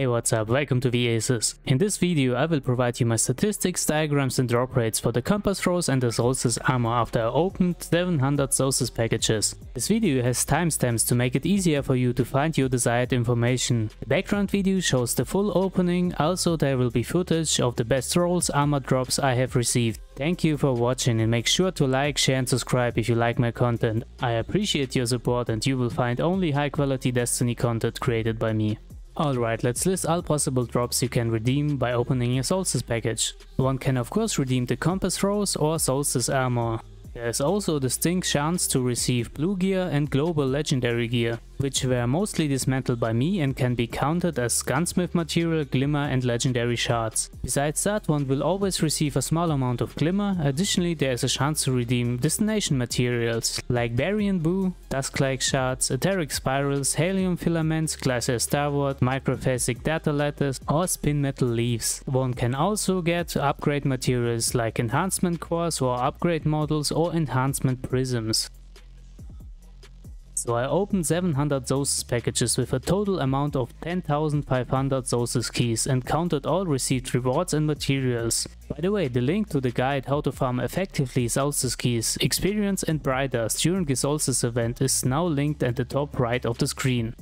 Hey, what's up, welcome to theV_Aces. In this video I will provide you my statistics, diagrams and drop rates for the Compass Rose and the Solstice Armor after I opened 700 Solstice packages. This video has timestamps to make it easier for you to find your desired information. The background video shows the full opening, also there will be footage of the best rolls, armor drops I have received. Thank you for watching and make sure to like, share and subscribe if you like my content. I appreciate your support and you will find only high quality Destiny content created by me. Alright, let's list all possible drops you can redeem by opening a Solstice package. One can of course redeem the Compass Rose or Solstice Armor. There is also a distinct chance to receive Blue Gear and Global Legendary Gear, which were mostly dismantled by me and can be counted as Gunsmith material, Glimmer and Legendary Shards. Besides that, one will always receive a small amount of Glimmer. Additionally, there is a chance to redeem destination materials like Baryon Bough, Dusklight Shards, Etheric Spirals, Helium Filaments, Glacial Starwort, Microphasic Data Lattice or Spinmetal Leaves. One can also get upgrade materials like Enhancement Cores or Upgrade Models or Enhancement Prisms. So I opened 700 Solstice packages with a total amount of 10,500 Solstice keys and counted all received rewards and materials. By the way, the link to the guide how to farm effectively Solstice keys, experience and Brightdust during the Solstice event is now linked at the top right of the screen.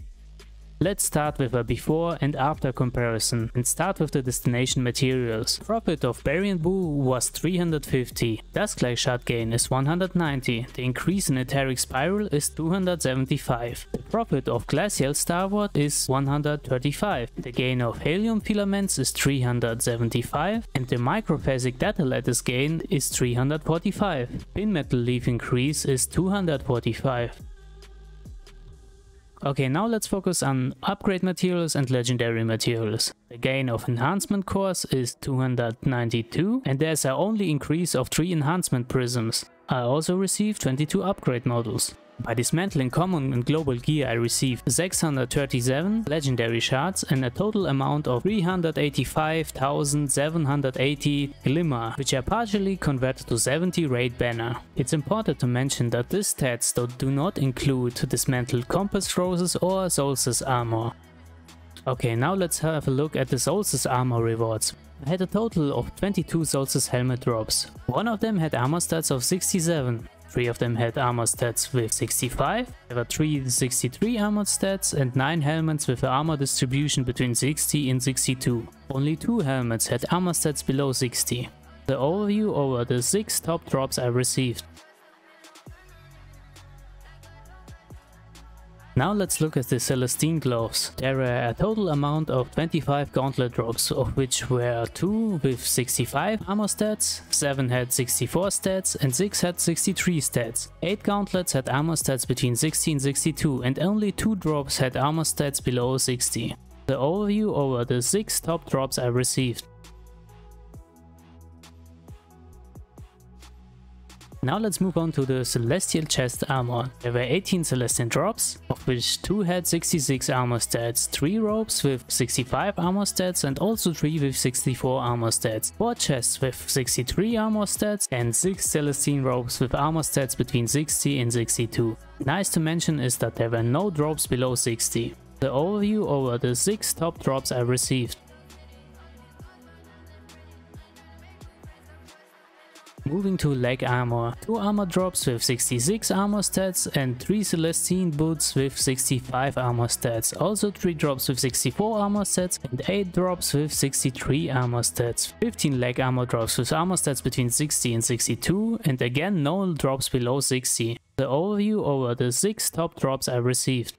Let's start with a before and after comparison and start with the destination materials. Profit of Baryon Bough was 350, Dusklight Shard gain is 190, the increase in Etheric Spiral is 275, the profit of Glacial Starwort is 135, the gain of Helium Filaments is 375 and the Microphasic Data Lattice gain is 345, Spinmetal Leaf increase is 245. Okay, now let's focus on upgrade materials and legendary materials. The gain of enhancement cores is 292 and there's an only increase of 3 enhancement prisms. I also received 22 upgrade models. By dismantling common and global gear I received 637 legendary shards and a total amount of 385,780 glimmer, which are partially converted to 70 raid banner. It's important to mention that these stats do not include dismantled compass roses or solstice armor. Okay, now let's have a look at the solstice armor rewards. I had a total of 22 solstice helmet drops. One of them had armor stats of 67. 3 of them had armor stats with 65, there were 3 63 armor stats and 9 helmets with an armor distribution between 60 and 62. Only 2 helmets had armor stats below 60. The overview over the 6 top drops I received. Now let's look at the Celestine Gloves. There were a total amount of 25 Gauntlet drops, of which were 2 with 65 armor stats, 7 had 64 stats and 6 had 63 stats. 8 Gauntlets had armor stats between 60 and 62 and only 2 drops had armor stats below 60. The overview over the 6 top drops I received. Now let's move on to the Celestial Chest Armor. There were 18 Celestine drops, of which 2 had 66 armor stats, 3 robes with 65 armor stats and also 3 with 64 armor stats, 4 chests with 63 armor stats and 6 Celestine robes with armor stats between 60 and 62. Nice to mention is that there were no drops below 60. The overview over the 6 top drops I received. Moving to leg armor, 2 armor drops with 66 armor stats and 3 Celestine Boots with 65 armor stats, also 3 drops with 64 armor stats and 8 drops with 63 armor stats, 15 leg armor drops with armor stats between 60 and 62 and again no drops below 60. The overview over the 6 top drops I received.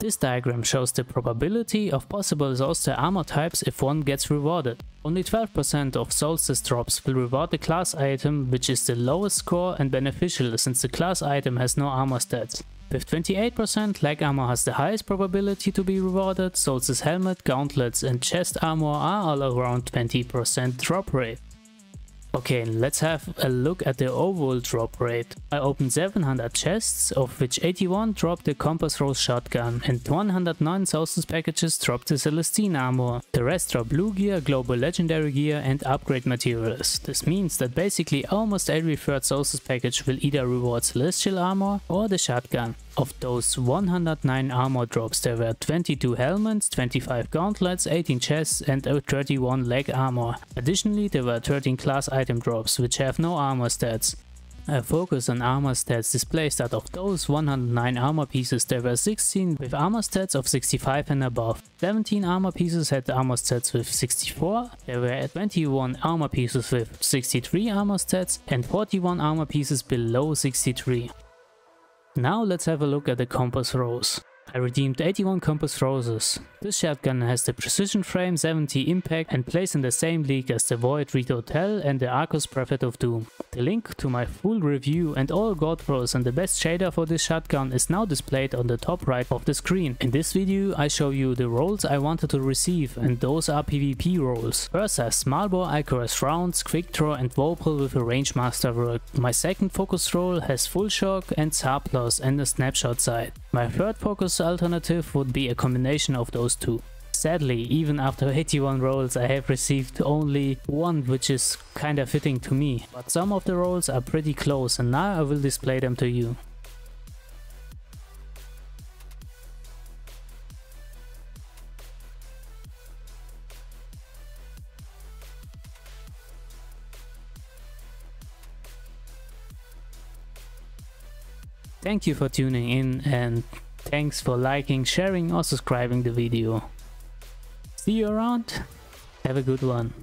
This diagram shows the probability of possible Solstice armor types if one gets rewarded. Only 12% of Solstice drops will reward the class item, which is the lowest score and beneficial since the class item has no armor stats. With 28%, leg armor has the highest probability to be rewarded, Solstice helmet, gauntlets and chest armor are all around 20% drop rate. Okay, let's have a look at the overall drop rate. I opened 700 chests, of which 81 dropped the Compass Rose shotgun and 109 Solstice packages dropped the Celestine armor. The rest dropped Blue Gear, Global Legendary Gear and upgrade materials. This means that basically almost every 3rd Solstice package will either reward Celestial armor or the shotgun. Of those 109 armor drops, there were 22 helmets, 25 gauntlets, 18 chests and 31 leg armor. Additionally, there were 13 class item drops, which have no armor stats. A focus on armor stats displays that of those 109 armor pieces, there were 16 with armor stats of 65 and above, 17 armor pieces had armor stats with 64, there were 21 armor pieces with 63 armor stats and 41 armor pieces below 63. Now let's have a look at the Compass Rose. I redeemed 81 Compass Roses. This shotgun has the Precision Frame, 70 impact and plays in the same league as the Void Rito Tell and the Arcus Prophet of Doom. The link to my full review and all god pros and the best shader for this shotgun is now displayed on the top right of the screen. In this video I show you the roles I wanted to receive, and those are PvP roles. First are Smallbore, Icarus Rounds, Quickdraw and Vopal with a Range Master work. My second focus role has Full Shock and Surplus and a snapshot sight. My third focus alternative would be a combination of those two. Sadly, even after 81 rolls I have received only one, which is kinda fitting to me, but some of the rolls are pretty close and now I will display them to you. Thank you for tuning in and thanks for liking, sharing or subscribing the video. See you around, have a good one.